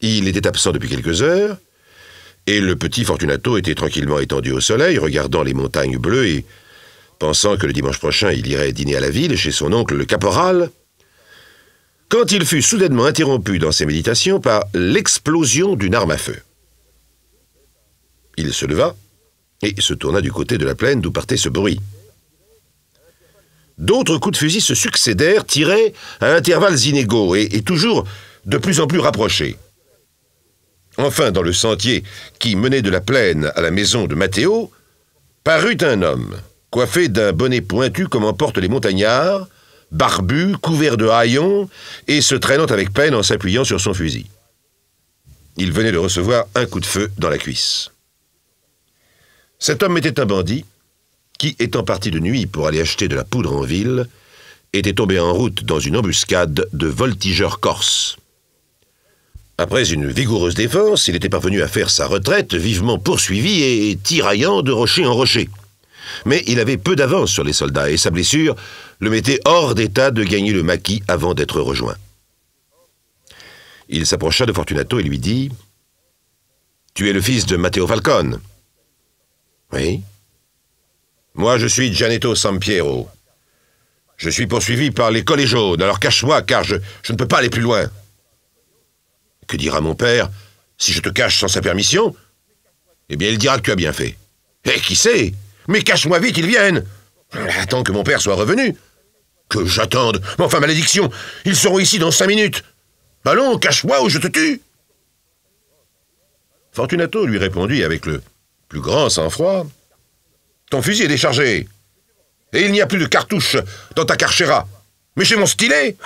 Il était absent depuis quelques heures, et le petit Fortunato était tranquillement étendu au soleil, regardant les montagnes bleues et pensant que le dimanche prochain il irait dîner à la ville chez son oncle le caporal, quand il fut soudainement interrompu dans ses méditations par l'explosion d'une arme à feu. Il se leva et se tourna du côté de la plaine d'où partait ce bruit. D'autres coups de fusil se succédèrent, tirés à intervalles inégaux et toujours de plus en plus rapprochés. Enfin, dans le sentier qui menait de la plaine à la maison de Mateo, parut un homme, coiffé d'un bonnet pointu comme en portent les montagnards, barbu, couvert de haillons et se traînant avec peine en s'appuyant sur son fusil. Il venait de recevoir un coup de feu dans la cuisse. Cet homme était un bandit qui, étant parti de nuit pour aller acheter de la poudre en ville, était tombé en route dans une embuscade de voltigeurs corses. Après une vigoureuse défense, il était parvenu à faire sa retraite, vivement poursuivi et tiraillant de rocher en rocher. Mais il avait peu d'avance sur les soldats et sa blessure le mettait hors d'état de gagner le maquis avant d'être rejoint. Il s'approcha de Fortunato et lui dit « Tu es le fils de Mateo Falcone. »« Oui. »« Moi, je suis Giannetto Sanpiero. Je suis poursuivi par les collets jaunes, alors cache-moi, car je ne peux pas aller plus loin. » »« Que dira mon père si je te cache sans sa permission? Eh bien, il dira que tu as bien fait. » »« Eh, qui sait? Mais cache-moi vite, ils viennent. Attends que mon père soit revenu. Que j'attende. Mais enfin, malédiction, ils seront ici dans 5 minutes. Allons, cache-moi ou je te tue. » Fortunato lui répondit avec le plus grand sang-froid. « Ton fusil est déchargé, et il n'y a plus de cartouches dans ta carchera. Mais j'ai mon stylet.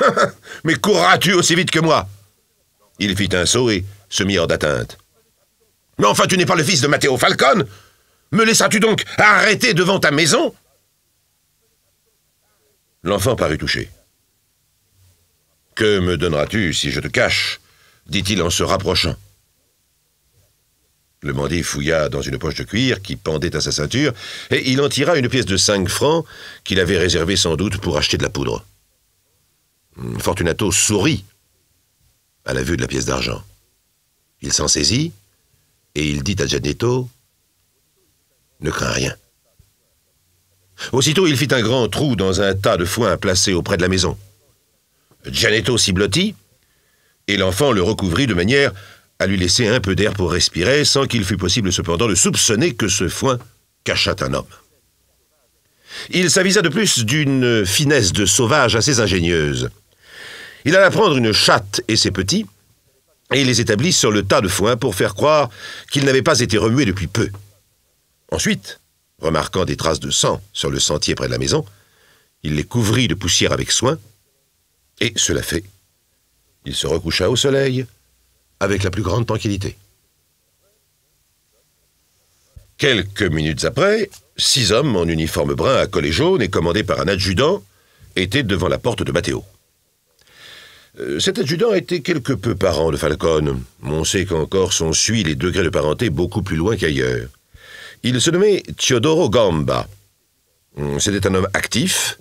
Mais courras-tu aussi vite que moi ?» Il fit un saut et se mit hors d'atteinte. « Mais enfin, tu n'es pas le fils de Mateo Falcone. Me laisseras-tu donc arrêter devant ta maison ?» L'enfant parut touché. « Que me donneras-tu si je te cache ?» dit-il en se rapprochant. Le bandit fouilla dans une poche de cuir qui pendait à sa ceinture et il en tira une pièce de 5 francs qu'il avait réservée sans doute pour acheter de la poudre. Fortunato sourit à la vue de la pièce d'argent. Il s'en saisit et il dit à Giannetto: « Ne crains rien. » Aussitôt, il fit un grand trou dans un tas de foin placé auprès de la maison. Giannetto s'y blottit, et l'enfant le recouvrit de manière à lui laisser un peu d'air pour respirer, sans qu'il fût possible cependant de soupçonner que ce foin cachât un homme. Il s'avisa de plus d'une finesse de sauvage assez ingénieuse. Il alla prendre une chatte et ses petits, et il les établit sur le tas de foin pour faire croire qu'ils n'avaient pas été remués depuis peu. Ensuite, remarquant des traces de sang sur le sentier près de la maison, il les couvrit de poussière avec soin, et cela fait, il se recoucha au soleil avec la plus grande tranquillité. Quelques minutes après, 6 hommes en uniforme brun à collet jaune et commandés par un adjudant étaient devant la porte de Mateo. Cet adjudant était quelque peu parent de Falcone. On sait qu'en Corse, on suit les degrés de parenté beaucoup plus loin qu'ailleurs. Il se nommait Teodoro Gamba. C'était un homme actif,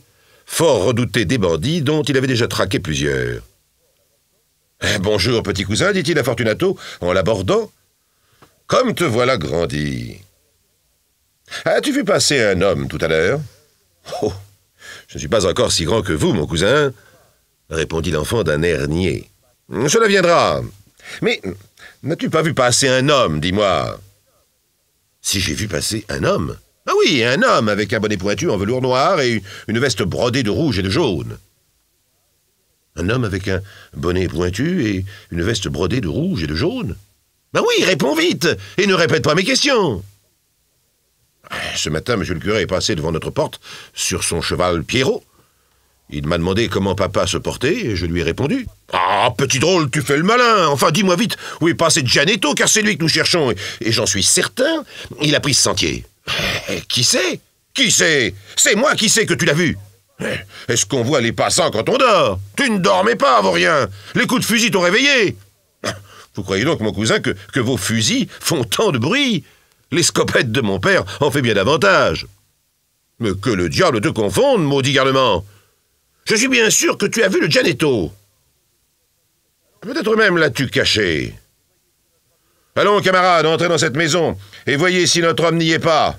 fort redouté des bandits dont il avait déjà traqué plusieurs. « Bonjour, petit cousin, » dit-il à Fortunato en l'abordant. « Comme te voilà grandi. As-tu vu passer un homme tout à l'heure ?»« Oh, je ne suis pas encore si grand que vous, mon cousin, » répondit l'enfant d'un air niais. « Cela viendra. Mais n'as-tu pas vu passer un homme, dis-moi ?» « Si j'ai vu passer un homme. »« Ah oui, un homme avec un bonnet pointu en velours noir et une veste brodée de rouge et de jaune. »« Un homme avec un bonnet pointu et une veste brodée de rouge et de jaune. »« Ah oui, réponds vite et ne répète pas mes questions. » »« Ce matin, monsieur le curé est passé devant notre porte sur son cheval Pierrot. Il m'a demandé comment papa se portait et je lui ai répondu. « Ah, petit drôle, tu fais le malin. Enfin, dis-moi vite où est passé Giannetto, car c'est lui que nous cherchons. Et j'en suis certain, il a pris ce sentier. »« Qui sait ? Qui sait ? C'est moi qui sais que tu l'as vu. » »« Est-ce qu'on voit les passants quand on dort ? Tu ne dormais pas, vaurien. Les coups de fusil t'ont réveillé. » »« Vous croyez donc, mon cousin, que vos fusils font tant de bruit ? Les scopettes de mon père en fait bien davantage. »« Mais que le diable te confonde, maudit garnement. Je suis bien sûr que tu as vu le Giannetto. Peut-être même l'as-tu caché. Allons, camarades, entrez dans cette maison, et voyez si notre homme n'y est pas.